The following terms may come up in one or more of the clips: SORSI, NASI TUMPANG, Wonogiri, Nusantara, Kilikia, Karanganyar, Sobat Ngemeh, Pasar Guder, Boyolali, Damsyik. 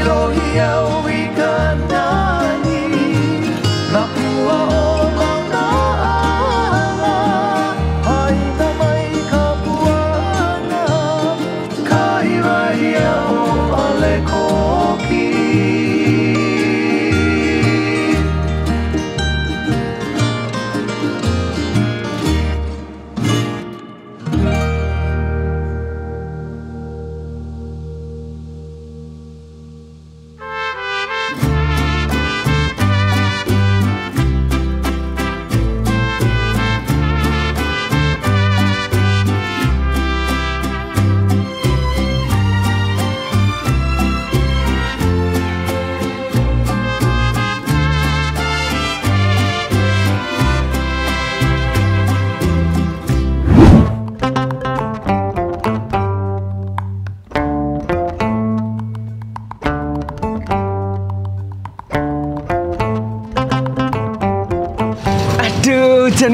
Hijau hijau ikan nani, napua omang naala, hai tamai kapuana, kai raiau ale koki.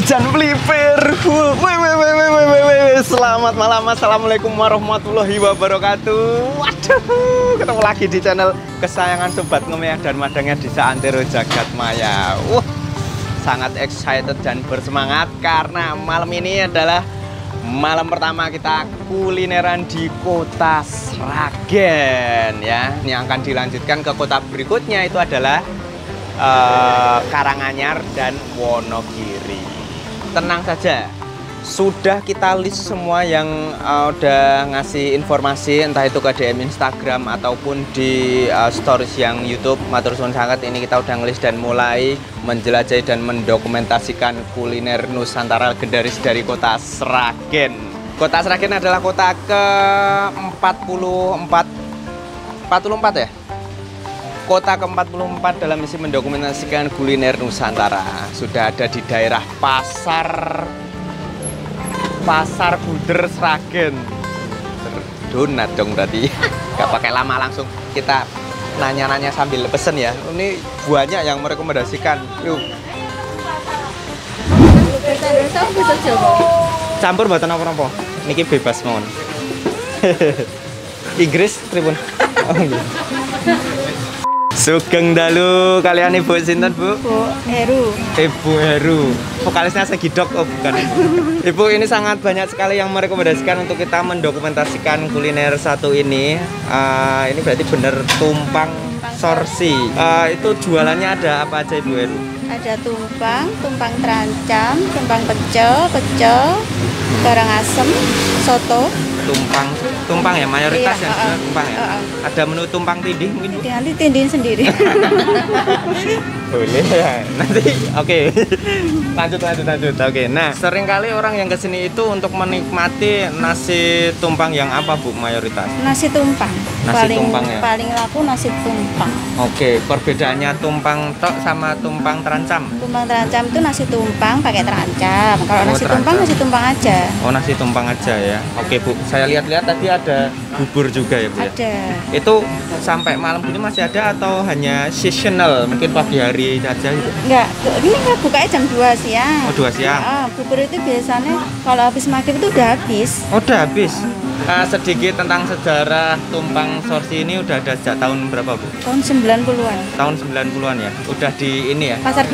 Hujan pelipir. Selamat malam, assalamualaikum warahmatullahi wabarakatuh. Waduh, ketemu lagi di channel kesayangan Sobat Ngemeh dan Madangnya Desa Antero Jagat Maya. Sangat excited dan bersemangat karena malam ini adalah malam pertama kita kulineran di Kota Sragen ya. Ini akan dilanjutkan ke kota berikutnya, itu adalah Karanganyar dan Wonogiri. Tenang saja, sudah kita list semua yang udah ngasih informasi, entah itu ke DM Instagram ataupun di stories yang YouTube. Matur suwun sangat, ini kita udah ngelis dan mulai menjelajahi dan mendokumentasikan kuliner Nusantara legendaris dari Kota Sragen. Kota Sragen adalah kota ke 44 ya? Kota ke-44 dalam misi mendokumentasikan kuliner Nusantara. Sudah ada di daerah Pasar Guder Sragen. Donat dong tadi. Gak pakai lama, langsung kita nanya-nanya sambil pesen ya. Ini banyak yang merekomendasikan. Yuk. Campur buatan apa-apa. Niki bebas mohon. Inggris Tribun. Sugeng dalu, kalian Ibu sinten, Bu? Ibu Heru. Vokalisnya Segidok, oh bukan. Ibu, ini sangat banyak sekali yang merekomendasikan untuk kita mendokumentasikan kuliner satu ini. Ini berarti bener tumpang sorsi. Itu jualannya ada apa aja, Ibu Heru? Ada tumpang terancam, tumpang pecel, goreng asem, soto. Tumpang ya mayoritas iya, yang tumpang ya. Ada menu tumpang tindih mungkin Bu? Nanti tindihin sendiri. Boleh ya. Nanti lanjut. Oke. Nah, seringkali orang yang kesini itu untuk menikmati nasi tumpang yang apa Bu mayoritas? Nasi tumpang paling laku nasi tumpang. Oke, perbedaannya tumpang tok sama tumpang terancam. Tumpang terancam itu nasi tumpang pakai terancam. Kalau nasi terancam. Tumpang nasi tumpang aja. Oh, nasi tumpang aja ya. Oke, Bu. Saya lihat-lihat tadi ada bubur juga ya Bu? Ada. Itu sampai malam ini masih ada atau hanya seasonal? Mungkin pagi hari saja gitu? Enggak, ini enggak bukanya jam 2 siang. Oh 2 siang? Oh, bubur itu biasanya kalau habis maghrib itu udah habis. Oh udah habis? Sedikit tentang sejarah tumpang sorsi ini udah ada sejak tahun berapa Bu? Tahun 90-an. Tahun 90-an ya? Udah di ini ya? Pasar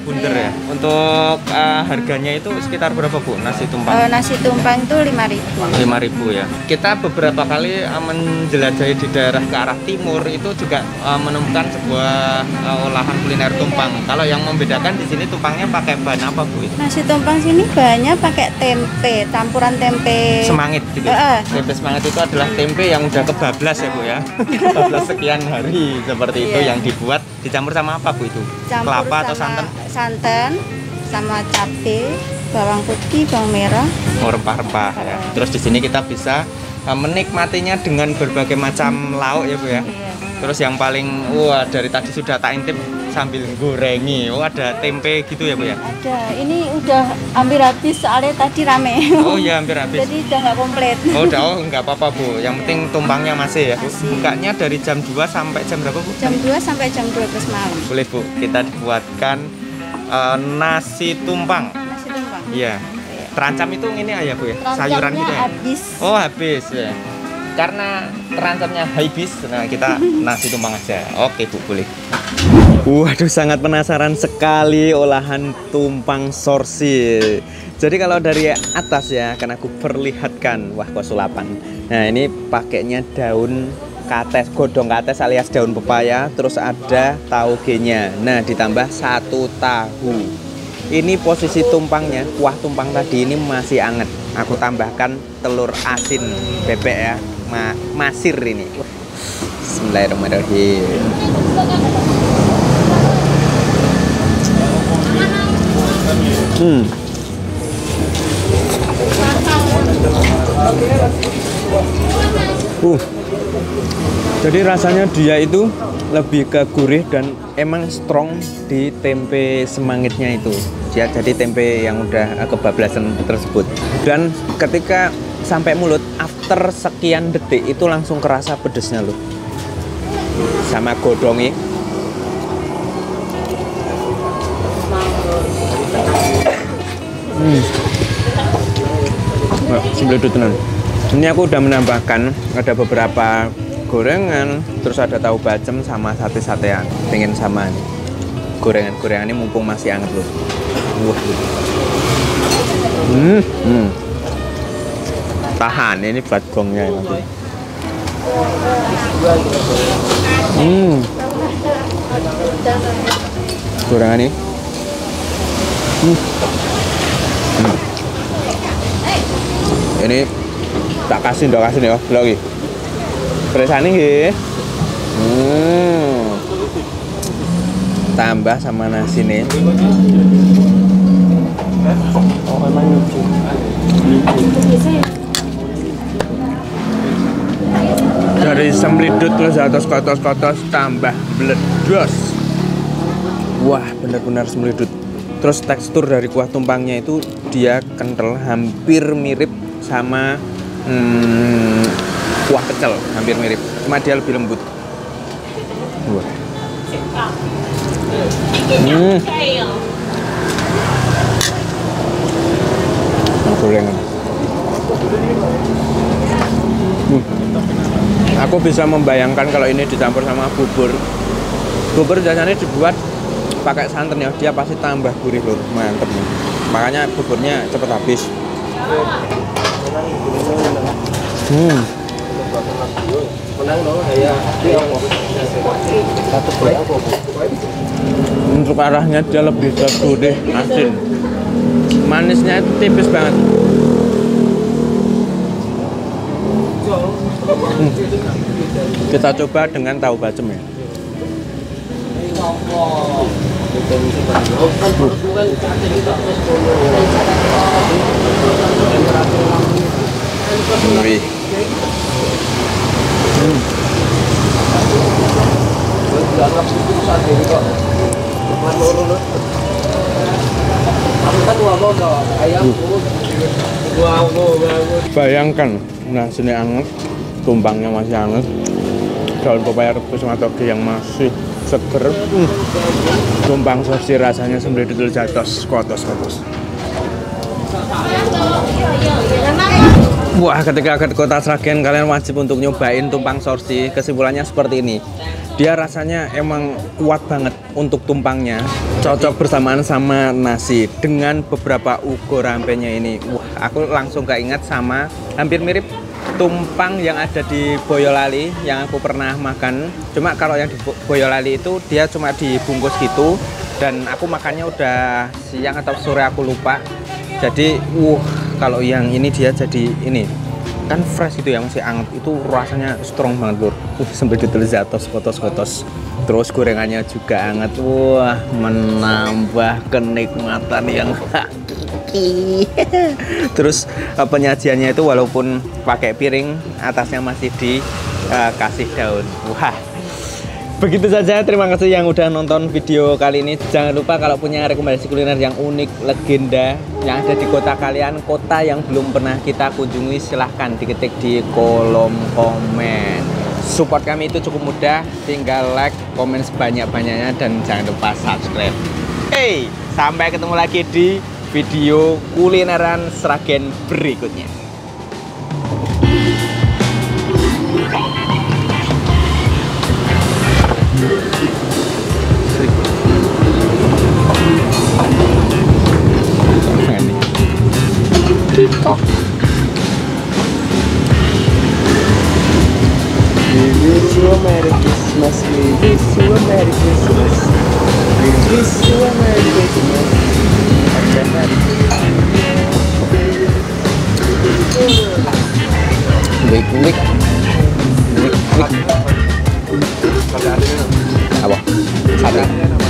Guder iya. Ya? Untuk harganya itu sekitar berapa Bu nasi tumpang? Nasi tumpang itu 5.000 ya. Kita beberapa kali menjelajahi di daerah ke arah timur itu juga menemukan sebuah olahan kuliner tumpang. Kalau yang membedakan di sini tumpangnya pakai bahan apa Bu? Nasi tumpang sini banyak pakai tempe, campuran tempe semangit gitu. Tempe semangat itu adalah tempe yang udah kebablas ya Bu ya. Kebablas sekian hari seperti itu yang dibuat dicampur sama apa Bu itu? Campur kelapa atau santan? Santan sama cabai, bawang putih, bawang merah. Oh, rempah-rempah ya. Terus di sini kita bisa menikmatinya dengan berbagai macam lauk ya Bu ya. Terus yang paling dari tadi sudah tak intip sambil gorengi. Ada tempe gitu ya Bu ya? Ada, ini udah hampir habis soalnya tadi rame. Oh iya hampir habis. Jadi udah nggak komplit. Oh nggak apa-apa Bu, yang penting tumpangnya masih ya. Bukanya dari jam 2 sampai jam berapa Bu? Jam 2 sampai jam 12 malam. Boleh Bu, kita dibuatkan nasi tumpang. Nasi tumpang? Iya. Terancam itu ini ya Bu ya? Sayuran gitu ya? Habis. Oh habis ya. karena terancamnya habis, nah kita nasi tumpang aja. Oke Bu, boleh. Waduh, sangat penasaran sekali olahan tumpang sorsi. Jadi kalau dari atas ya, karena aku perlihatkan, wah kok sulapan. Nah ini pakainya daun kates, godong kates alias daun pepaya, terus ada taugenya. Nah ditambah satu tahu. Ini posisi tumpangnya, kuah tumpang tadi ini masih anget. Aku tambahkan telur asin bebek ya, masir ini. Bismillahirrahmanirrahim. Jadi rasanya dia itu lebih ke gurih dan emang strong di tempe semangitnya itu. Dia jadi tempe yang udah kebablasan tersebut. Dan ketika sampai mulut, after sekian detik itu langsung kerasa pedesnya loh. Sama godongnya. Sebelum itu tenang. Ini aku udah menambahkan ada beberapa gorengan, terus ada tahu bacem sama sate-satean. Pengen sama nih gorengan-gorengan ini mumpung masih anget loh. Tahan ini buat gongnya nanti. Gorengan ini. Ini tak kasih, udah kasih nih ya, lagi. Peresan ini, tambah sama nasi nih. Dari semlidut terus atas kotos-kotos tambah bledos. Wah benar-benar semlidut. Terus tekstur dari kuah tumpangnya itu dia kental, hampir mirip sama kuah pecel, hampir mirip, cuma dia lebih lembut. Aku bisa membayangkan kalau ini dicampur sama bubur. Bubur biasanya dibuat pakai santan ya, dia pasti tambah gurih loh, mantep nih. Makanya buburnya cepet habis. Untuk arahnya dia lebih gurih, asin. Manisnya itu tipis banget. Kita coba dengan tahu bacem ya. Bayangkan nasinya anget, tumpangnya masih anget, daun pepaya rebus sama toge yang masih seger. Tumpang sorsi rasanya sembelih dudul jatos, kotos-kotos. Wah, ketika ke Kota Sragen kalian wajib untuk nyobain tumpang sorsi. Kesimpulannya seperti ini. Dia rasanya emang kuat banget untuk tumpangnya. Cocok bersamaan sama nasi dengan beberapa ugo rampenya ini. Wah, aku langsung keinget sama hampir mirip tumpang yang ada di Boyolali yang aku pernah makan. Cuma kalau yang di Boyolali itu dia cuma dibungkus gitu, dan aku makannya udah siang atau sore, aku lupa. Jadi kalau yang ini dia jadi ini kan fresh gitu ya, masih anget, itu rasanya strong banget lur. Sambil ditelizatos kotos-kotos, terus gorengannya juga anget. Wah, menambah kenikmatan yang terus penyajiannya itu walaupun pakai piring, atasnya masih dikasih daun. Wah, begitu saja. Terima kasih yang udah nonton video kali ini. Jangan lupa kalau punya rekomendasi kuliner yang unik, legenda yang ada di kota kalian, kota yang belum pernah kita kunjungi, silahkan diketik di kolom komen. Support kami itu cukup mudah, tinggal like, komen sebanyak-banyaknya, dan jangan lupa subscribe. Hey, sampai ketemu lagi di video kulineran Sragen berikutnya. wish you a Merry Christmas. We wish you a Merry Christmas. We wish you a Merry Christmas. And a Merry Christmas. Wait, wait, wait, wait. Apa? Ada.